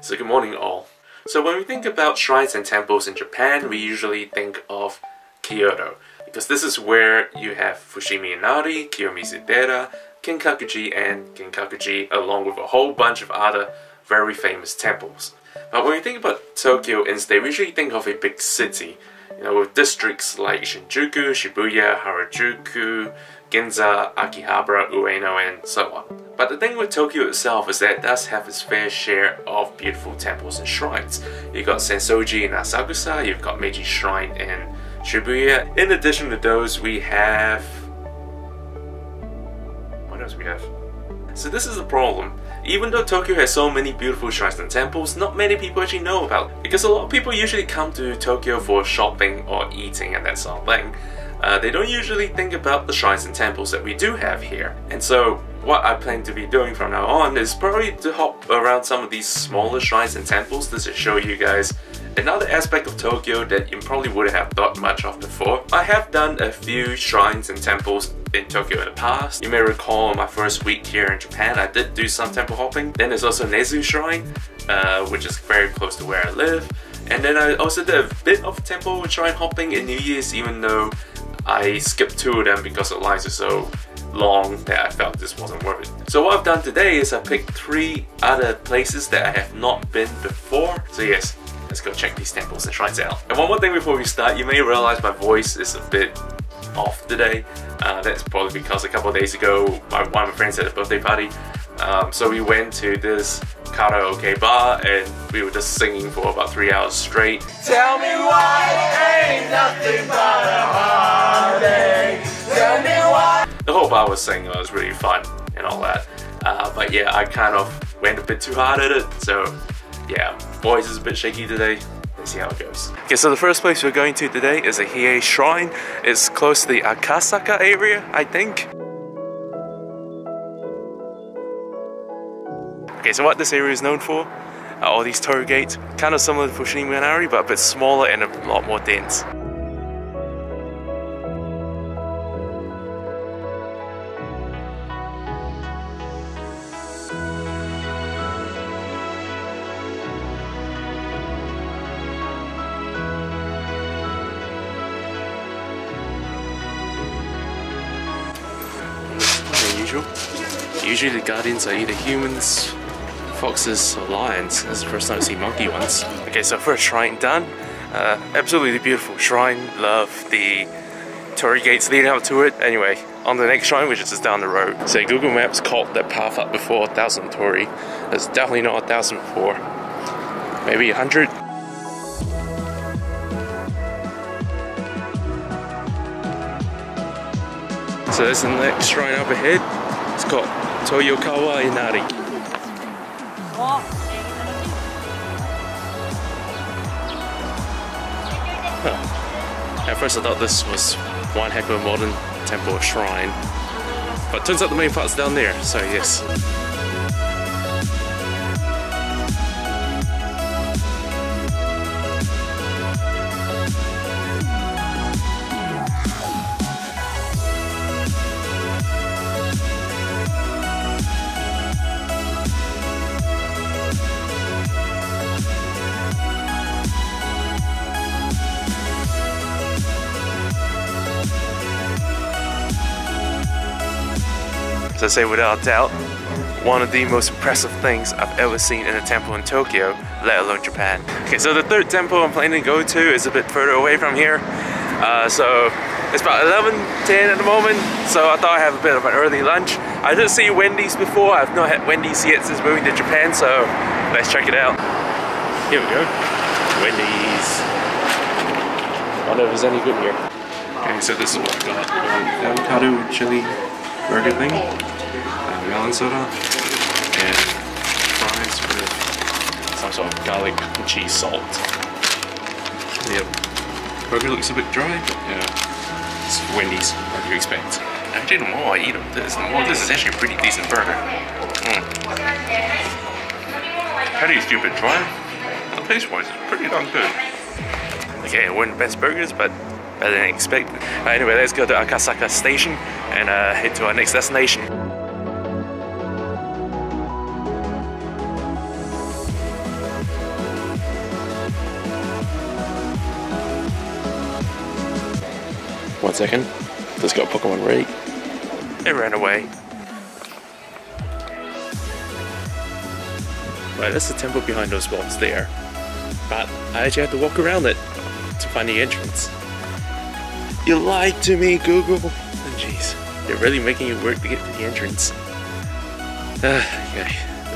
So good morning all. So when we think about shrines and temples in Japan, we usually think of Kyoto, because this is where you have Fushimi Inari, Kiyomizu-dera, Kinkakuji and Ginkakuji, along with a whole bunch of other very famous temples. But when we think about Tokyo instead, we usually think of a big city, you know, with districts like Shinjuku, Shibuya, Harajuku, Ginza, Akihabara, Ueno, and so on. But the thing with Tokyo itself is that it does have its fair share of beautiful temples and shrines. You've got Sensoji in Asakusa, you've got Meiji Shrine in Shibuya. In addition to those, we have... what else we have? So this is the problem. Even though Tokyo has so many beautiful shrines and temples, not many people actually know about it, because a lot of people usually come to Tokyo for shopping or eating and that sort of thing. They don't usually think about the shrines and temples that we do have here. And so what I plan to be doing from now on is probably to hop around some of these smaller shrines and temples just to show you guys another aspect of Tokyo that you probably wouldn't have thought much of before. I have done a few shrines and temples in Tokyo in the past. You may recall my first week here in Japan, I did do some temple hopping. Then there's also Nezu Shrine, which is very close to where I live. And then I also did a bit of temple shrine hopping in New Year's, even though I skipped two of them because the lines are so long that I felt this wasn't worth it. So what I've done today is I picked three other places that I have not been before. So yes, let's go check these temples and shrines out. And one more thing before we start, you may realize my voice is a bit off today. That's probably because a couple of days ago, one of my friends had a birthday party. So we went to this karaoke bar and we were just singing for about 3 hours straight. Tell me why ain't nothing but a heartache. Tell me why. The whole bar was singing, it was really fun and all that. But yeah, I kind of went a bit too hard at it. So yeah, voice is a bit shaky today. Let's see how it goes. Okay, so the first place we're going to today is a Hie Shrine. It's close to the Akasaka area, I think. Okay, so what this area is known for are all these torii gates, kind of similar to Fushimi Inari, but a bit smaller and a lot more dense. Unusual. Usually the guardians are either humans, foxes or lions. This is the first time I see monkey ones. Okay, so first shrine done. Absolutely beautiful shrine. Love the torii gates leading up to it. Anyway, on the next shrine, which is just down the road. So Google Maps called that path up before 1,000 torii. There's definitely not 1,000 before. Maybe 100. So there's the next shrine up ahead. It's called Toyokawa Inari. Huh. At first I thought this was one heck of a modern temple or shrine, but turns out the main part's down there, so yes. I say without a doubt, one of the most impressive things I've ever seen in a temple in Tokyo, let alone Japan. Okay, so the third temple I'm planning to go to is a bit further away from here. So it's about 11:10 at the moment, so I thought I'd have a bit of an early lunch. I didn't see Wendy's before, I've not had Wendy's yet since moving to Japan, so let's check it out. Here we go, Wendy's. I wonder if there's any good here. Okay, so this is what I got, avocado chili burger thing, melon soda, and fries with some sort of garlic and cheese salt. Yep. Burger looks a bit dry, but yeah, it's Wendy's, what do you expect? Actually, the more I eat of this, the more this is actually a pretty decent burger. Pretty stupid dry. The taste-wise, it's pretty darn good. Okay, it wasn't the best burgers, but better than expected. Anyway, let's go to Akasaka Station and head to our next destination. 1 second. Just got Pokemon ready. It ran away. Right, that's the temple behind those walls there. But I actually had to walk around it to find the entrance. You lied to me, Google! Oh, jeez. They're really making you work to get to the entrance. Okay.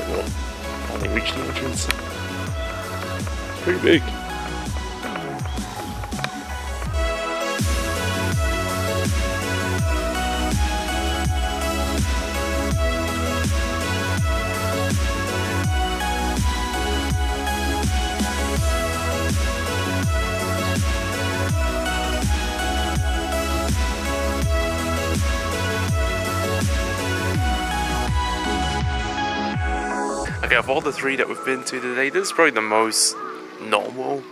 We'll finally reach the entrance. It's pretty big. Okay, of all the three that we've been to today, this is probably the most normal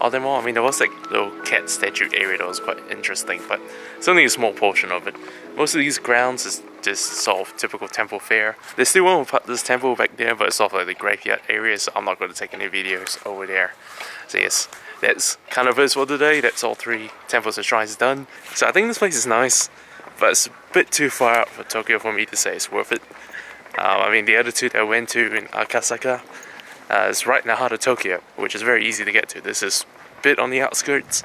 of them all. I mean, there was that little cat statue area that was quite interesting, but it's only a small portion of it. Most of these grounds is just sort of typical temple fare. There's still one with this temple back there, but it's sort of like the graveyard area, so I'm not going to take any videos over there. So yes, that's kind of it for today. That's all three temples and shrines done. So I think this place is nice, but it's a bit too far out for Tokyo for me to say it's worth it. I mean, the other two that I went to in Akasaka is right in the heart of Tokyo, which is very easy to get to. This is a bit on the outskirts,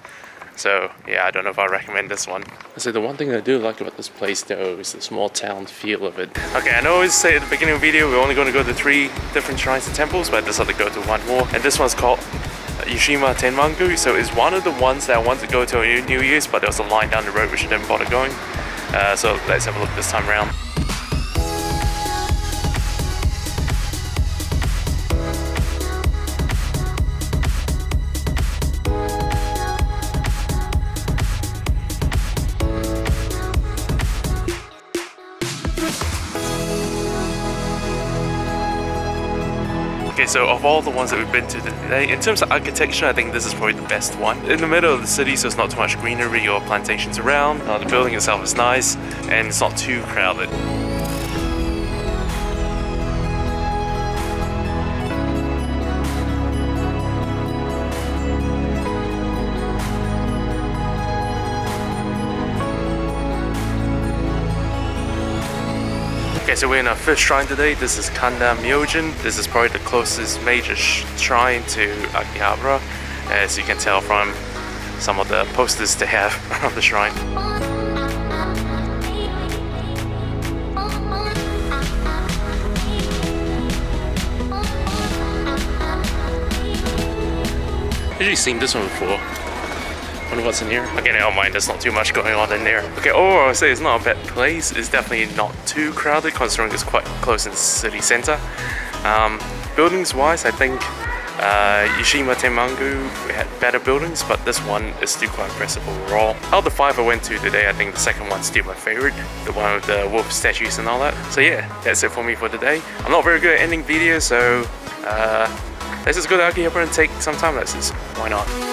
so yeah, I don't know if I recommend this one. So the one thing I do like about this place though is the small town feel of it. Okay, I know I always say at the beginning of the video we're only going to go to three different shrines and temples, but I decided to go to one more, and this one's called Yushima Tenmangu, so it's one of the ones that I wanted to go to on New Year's, but there was a line down the road which I didn't bother going, so let's have a look this time around. Okay, so of all the ones that we've been to today, in terms of architecture, I think this is probably the best one. In the middle of the city, so it's not too much greenery or plantations around. The building itself is nice, and it's not too crowded. Okay, so we're in our first shrine today. This is Kanda Myojin. This is probably the closest major shrine to Akihabara, as you can tell from some of the posters they have around the shrine. I've actually seen this one before. I wonder what's in here. Okay, never mind, there's not too much going on in there. Okay, overall I would say it's not a bad place. It's definitely not too crowded, considering it's quite close in the city centre. Buildings wise, I think Yushima Tenmangu had better buildings, but this one is still quite impressive overall. Out of the five I went to today, I think the second one's still my favourite. The one with the wolf statues and all that. So yeah, that's it for me for today. I'm not very good at ending videos, so let's just go to Akihabara and take some time lapses. Why not?